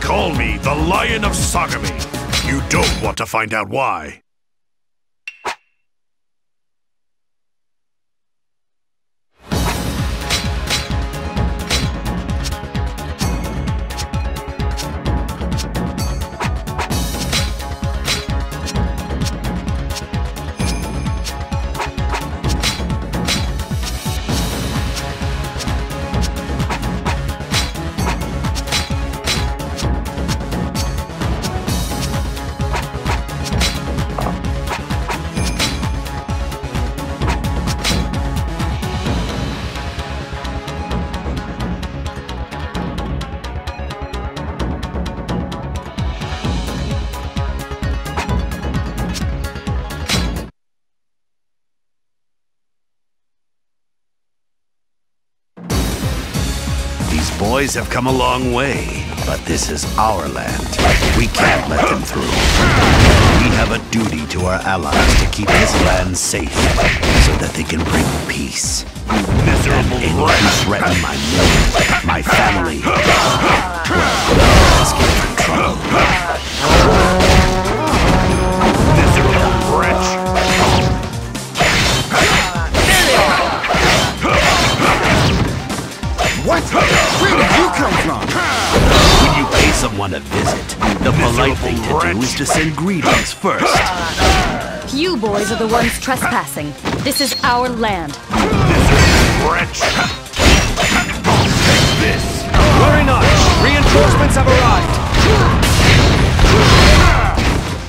call me the Lion of Sagami. You don't want to find out why. Boys have come a long way, but this is our land. We can't let them through. We have a duty to our allies to keep this land safe, so that they can bring peace. You miserable wretch! You threaten my name, my family. Well, let's get in trouble. You miserable wretch! What? Where did you come from? When you pay someone a visit, the polite thing to do is to send greetings first. You boys are the ones trespassing. This is our land. Wretch! Take this! Worry not! Reinforcements have arrived!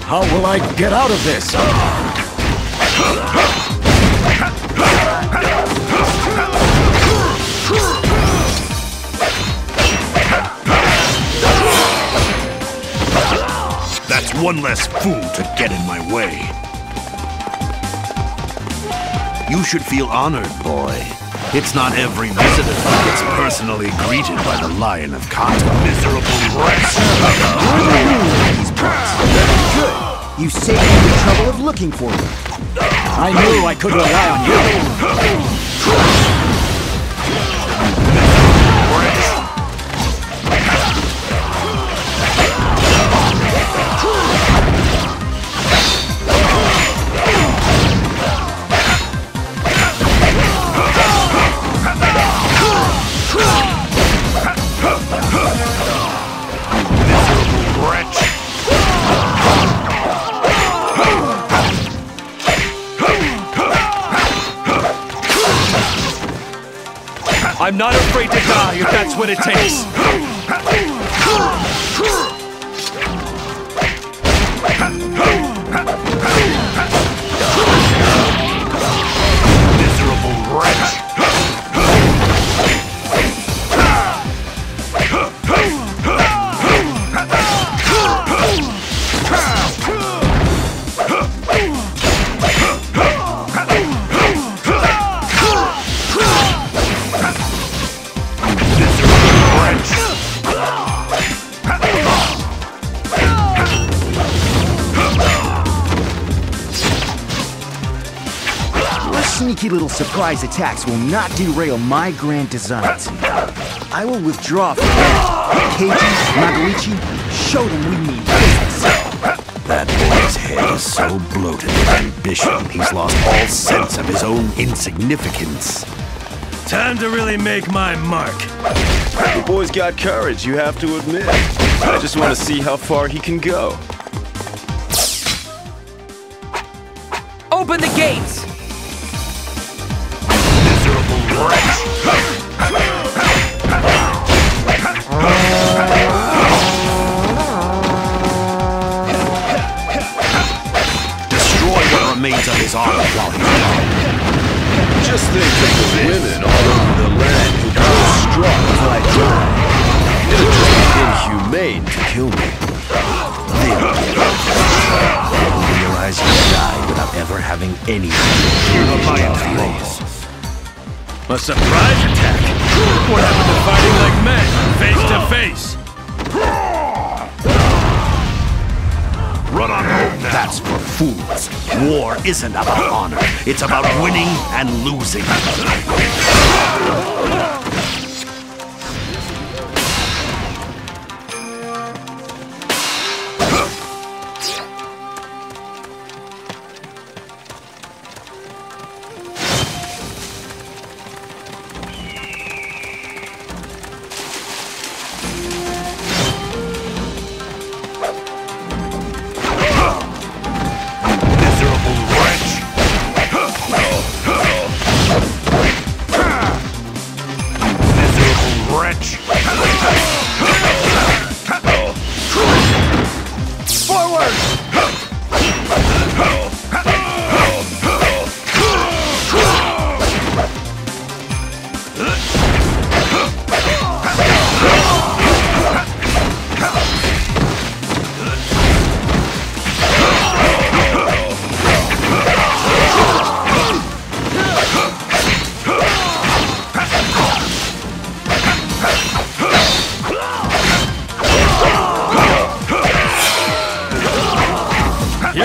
How will I get out of this? That's one less fool to get in my way. You should feel honored, boy. It's not every visitor who gets personally greeted by the Lion of Kata. Miserable wretch! These parts. Good. You saved me the trouble of looking for me. I knew I could rely on you. Miserable wretch! I'm not afraid to die if that's what it takes. Miserable wretch! Sneaky little surprise attacks will not derail my grand designs. I will withdraw from that. Keiji, Maguchi, show them we mean business. That boy's head is so bloated with ambition, he's lost all sense of his own insignificance. Time to really make my mark. The boy's got courage, you have to admit. I just want to see how far he can go. Open the gates! Just think of the women all over the land who feel struck by drive. It would be inhumane to kill me. Then you realize you died without ever having anything to do with your a surprise attack? What happened to fighting like men, face to face? Run on home now. That's for fools. War isn't about honor. It's about winning and losing.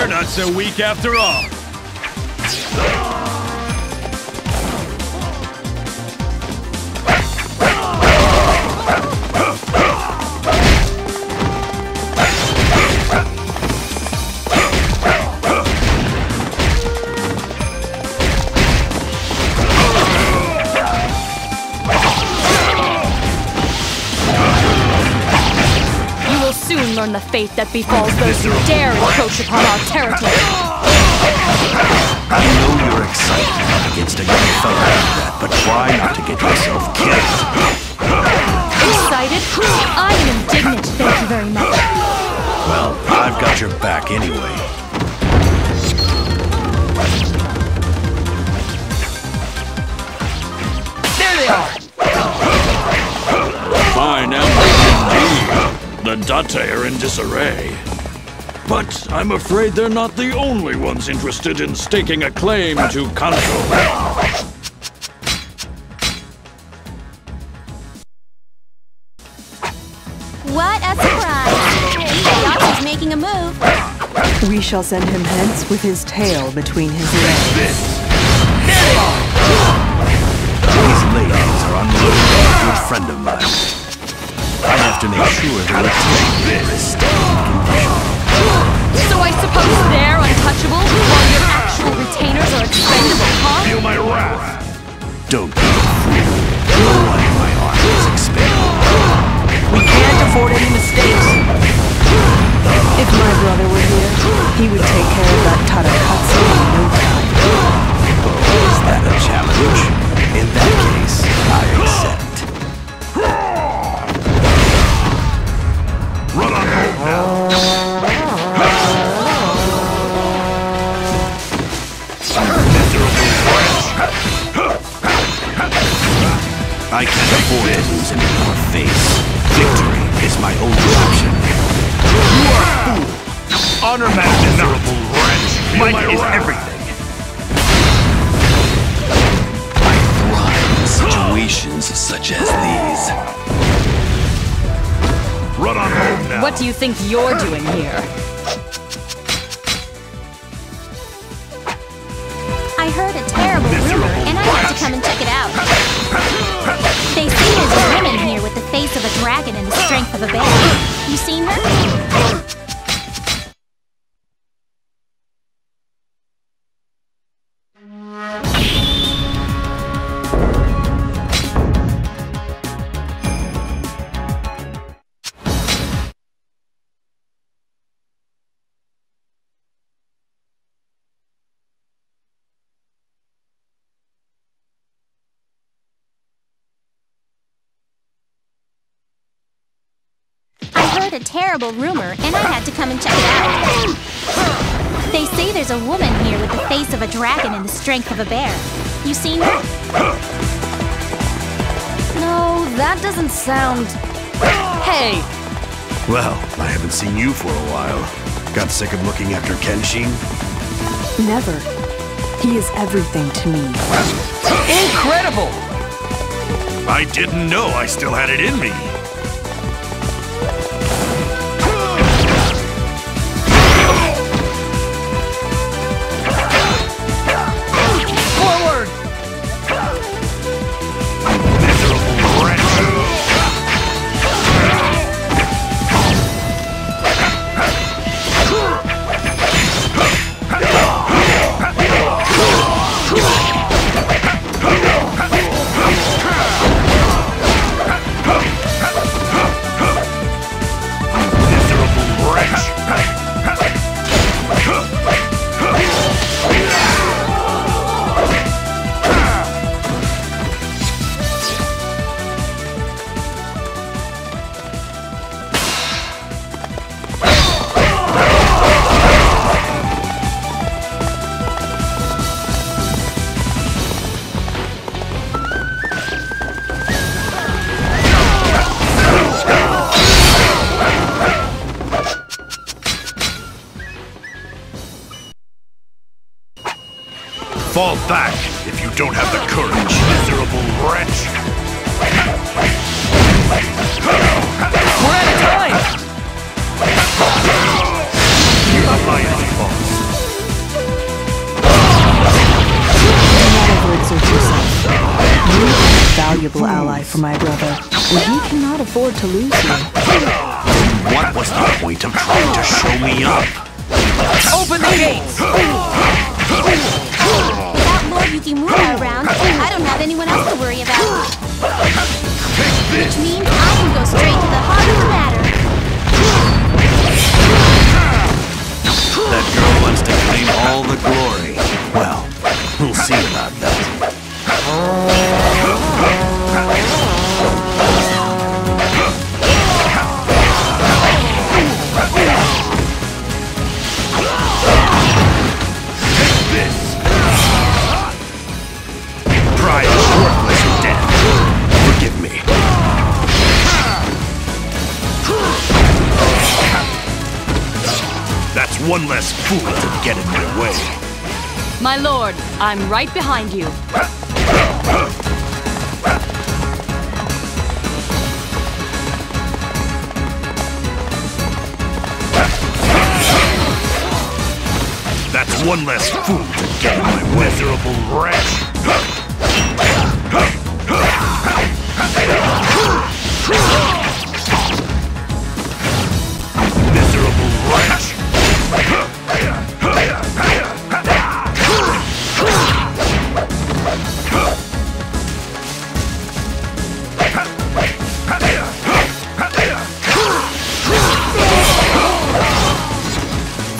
They're not so weak after all. Learn the fate that befalls those who dare encroach upon our territory. I know you're excited against a young fellow like that, but try not to get yourself killed. Excited? I am indignant, thank you very much. Well, I've got your back anyway. There they are! Fine, now. The Date are in disarray. But I'm afraid they're not the only ones interested in staking a claim to Kanto. What a surprise! Date is making a move. We shall send him hence with his tail between his legs. These ladies are unloaded on a good friend of mine. I have to make sure they're condition. So I suppose they're untouchable while your actual retainers are expendable, huh? Feel my wrath! Don't be a fool. No one in my army is expendable. We can't afford any mistakes. If my brother were here, he would take care of that Tadakatsu in no time. Oh, is that a challenge? In that case, I accept. Run on home now! I can't afford to lose any more face. Victory is my only option. You are a fool! Honor man, miserable wretch! Might is everything! I thrive in situations such as these. Run on home now. What do you think you're doing here? I heard a terrible rumor, and I had to come and check it out. They say there's a woman here with the face of a dragon and the strength of a bear. You seen her? A terrible rumor, and I had to come and check it out. They say there's a woman here with the face of a dragon and the strength of a bear. You seen her? No, that doesn't sound... Hey! Well, I haven't seen you for a while. Got sick of looking after Kenshin? Never. He is everything to me. Incredible! I didn't know I still had it in me. Fall back if you don't have the courage, miserable wretch! We're out of time! You're a lion's boss. ally for my brother, and he cannot afford to lose me. What was the point of trying to show me up? Open the gates! Without Lord Yukimura around, I don't have anyone else to worry about. Which means I can go straight to the heart of the matter. That girl wants to claim all the glory. Well, we'll see about that. One less fool to get in my way. My lord, I'm right behind you. That's one less fool to get in my way. Miserable wretch. Miserable wretch.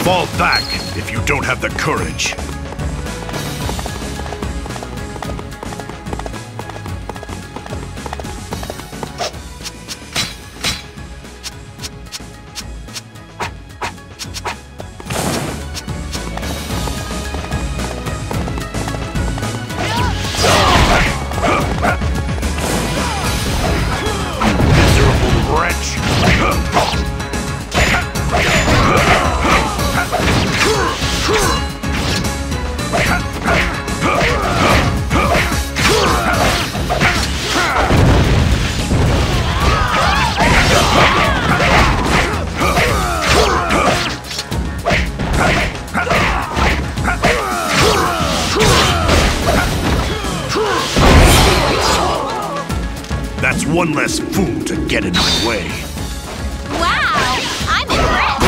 Fall back if you don't have the courage. One less fool to get in my way. Wow! I'm impressed!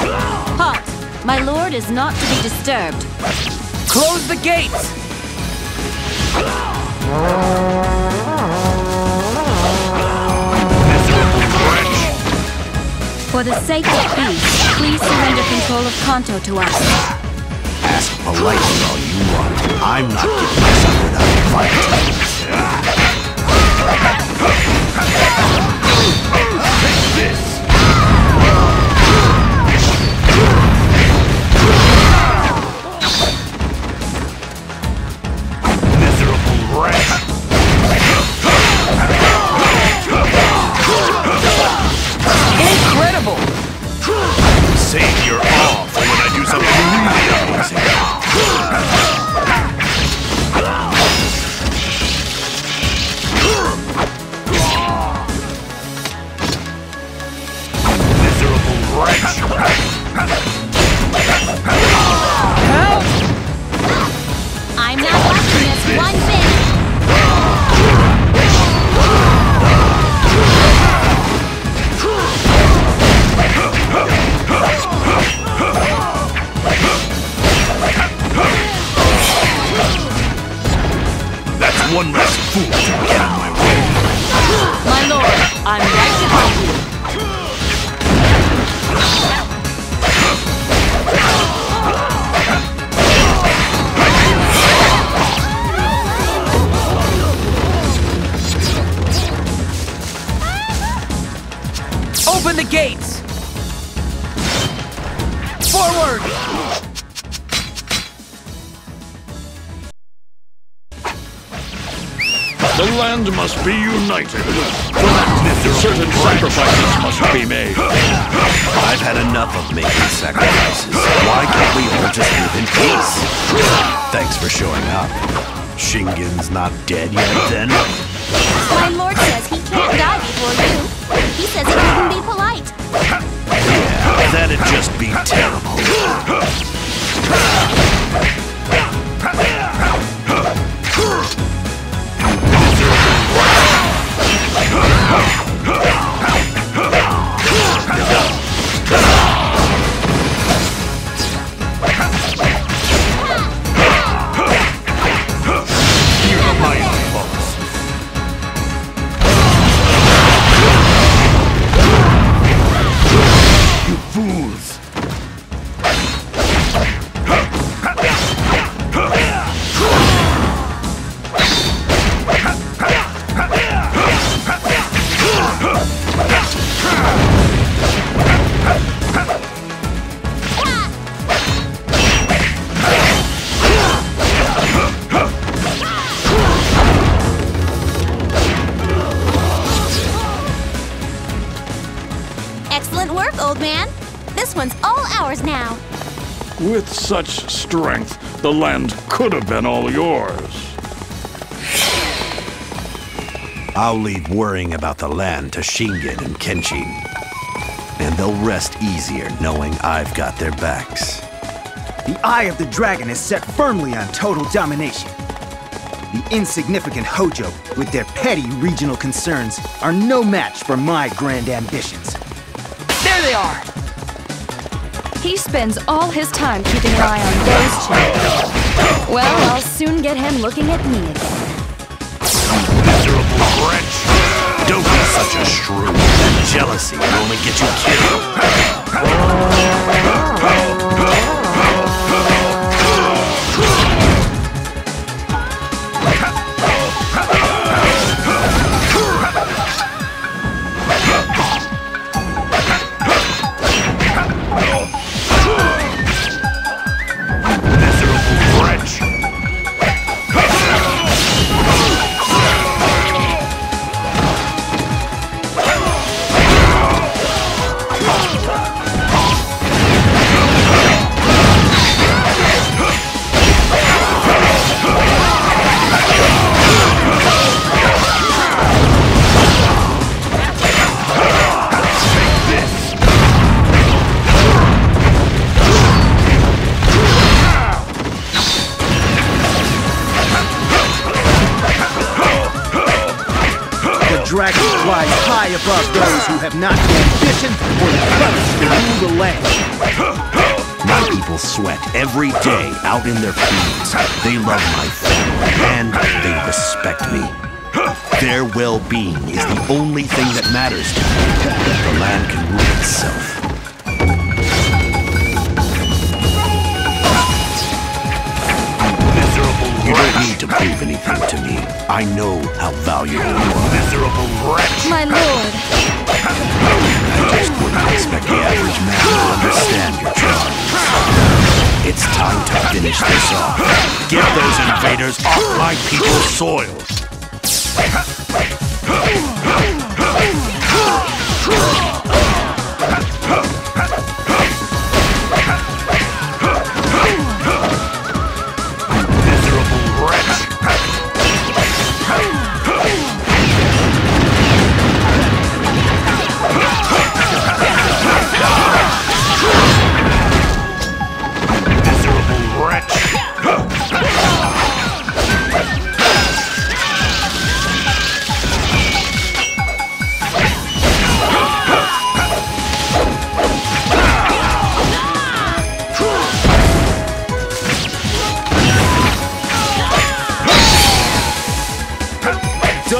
Halt! My lord is not to be disturbed. Close the gates! For the sake of peace, please surrender control of Kanto to us. Ask politely all you want. I'm not giving myself without a fight. Take this! Miserable wretch! Save your awe for when I do something really amazing. Miserable wretch! Help! I'm not watching this one bit! One less fool to get in my way. My lord, I'm right behind you. Open the gates! Forward! The land must be united. For that, certain sacrifices must be made. I've had enough of making sacrifices. Why can't we all just live in peace? Thanks for showing up. Shingen's not dead yet, then? My lord says he can't die before you. He says he couldn't be polite. Yeah, that'd just be terrible. With such strength, the land could have been all yours. I'll leave worrying about the land to Shingen and Kenshin. And they'll rest easier knowing I've got their backs. The Eye of the Dragon is set firmly on total domination. The insignificant Hojo, with their petty regional concerns, are no match for my grand ambitions. There they are! He spends all his time keeping an eye on those children. Well, I'll soon get him looking at me again. Miserable wretch! Don't be such a shrew. Jealousy will only get you killed. Above those who have not the ambition or the courage to rule the land. My people sweat every day out in their fields. They love my family and they respect me. Their well-being is the only thing that matters to me. The land can rule itself. You don't need to prove anything to me. I know how valuable you are. Miserable wretch! My lord! I just wouldn't expect the average man to understand your charms. It's time to finish this off. Get those invaders off my people's soil!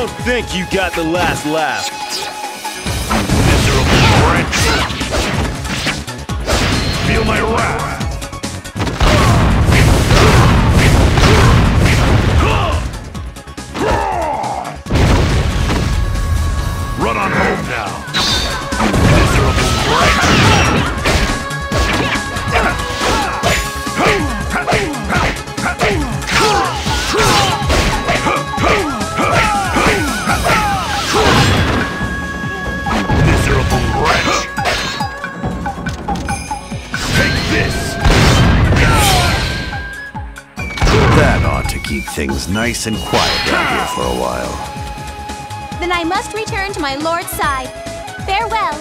I think you got the last laugh. Miserable wretch! Feel my wrath! Run on home now! Things nice and quiet down here for a while. Then I must return to my lord's side. Farewell.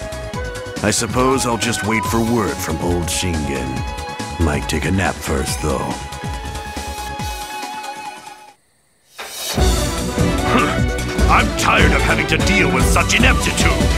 I suppose I'll just wait for word from old Shingen. Might take a nap first, though. I'm tired of having to deal with such ineptitude!